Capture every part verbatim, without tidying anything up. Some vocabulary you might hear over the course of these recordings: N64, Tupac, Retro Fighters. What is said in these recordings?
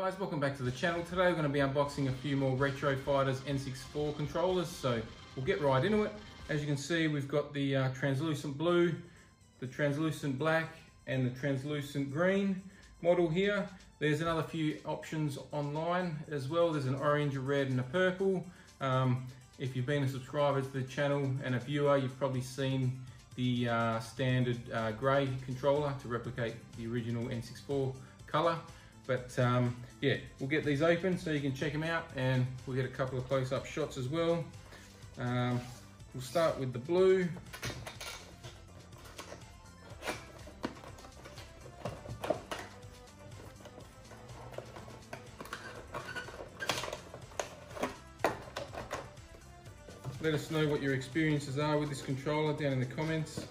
guys, welcome back to the channel. Today we're going to be unboxing a few more Retro Fighters N sixty-four controllers, so we'll get right into it. As you can see, we've got the uh, translucent blue, the translucent black and the translucent green model here. There's another few options online as well. There's an orange, a red and a purple. Um, if you've been a subscriber to the channel and a viewer, you've probably seen the uh, standard uh, grey controller to replicate the original N sixty-four colour. But um, yeah, we'll get these open so you can check them out, and we'll get a couple of close-up shots as well. Um, we'll start with the blue. Let us know what your experiences are with this controller down in the comments,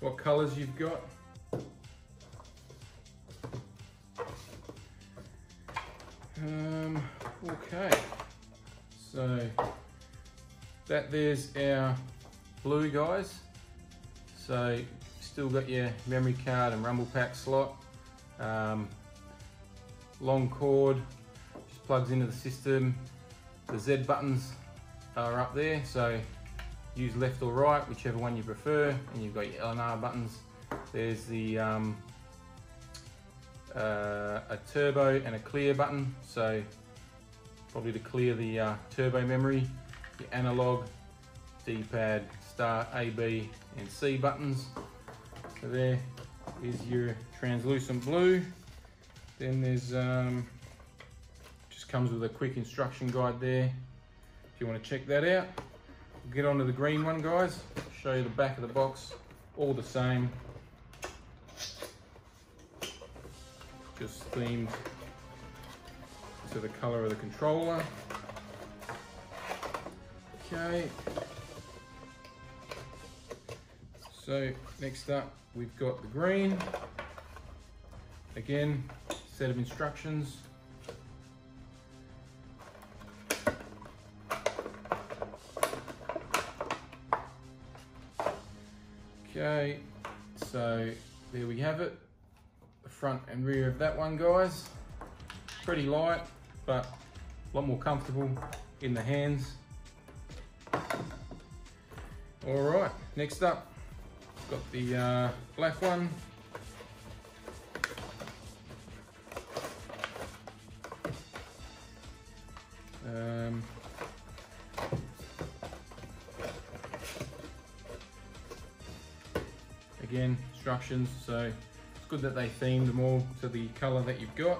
what colours you've got. Um, okay, so that there's our blue, guys. So still got your memory card and rumble pack slot, um, long cord, just plugs into the system. The Z buttons are up there, so use left or right, whichever one you prefer, and you've got your L and R buttons. There's the um, Uh, a turbo and a clear button, so probably to clear the uh, turbo memory. Your analog, D-pad, start, A, B and C buttons. So there is your translucent blue. Then there's um, just comes with a quick instruction guide there if you want to check that out. We'll get on to the green one, guys, show you the back of the box. All the same, just themed to the colour of the controller. Okay, so next up we've got the green. Again, set of instructions. Okay, so there we have it. Front and rear of that one, guys. Pretty light, but a lot more comfortable in the hands. All right, next up, got the uh, black one. Um, again, instructions, so good that they themed them all to the colour that you've got.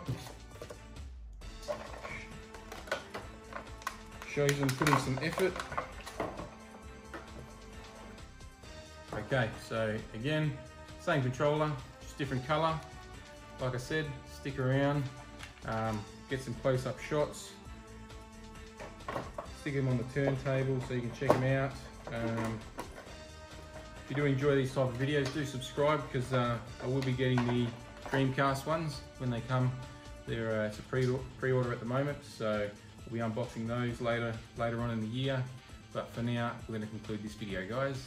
Shows them putting some effort. Okay, so again, same controller, just different colour. Like I said, stick around, um, get some close-up shots, stick them on the turntable so you can check them out. Um, If you do enjoy these type of videos, do subscribe, because uh, I will be getting the Dreamcast ones when they come. They're, uh, it's a pre-order at the moment, so we'll be unboxing those later, later on in the year. But for now, we're going to conclude this video, guys.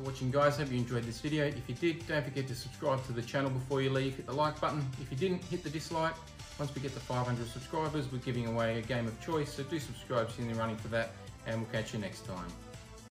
for watching, guys. Hope you enjoyed this video. If you did, don't forget to subscribe to the channel before you leave. Hit the like button. If you didn't, hit the dislike. Once we get to five hundred subscribers, we're giving away a game of choice, so do subscribe, so you're in the running for that, and we'll catch you next time.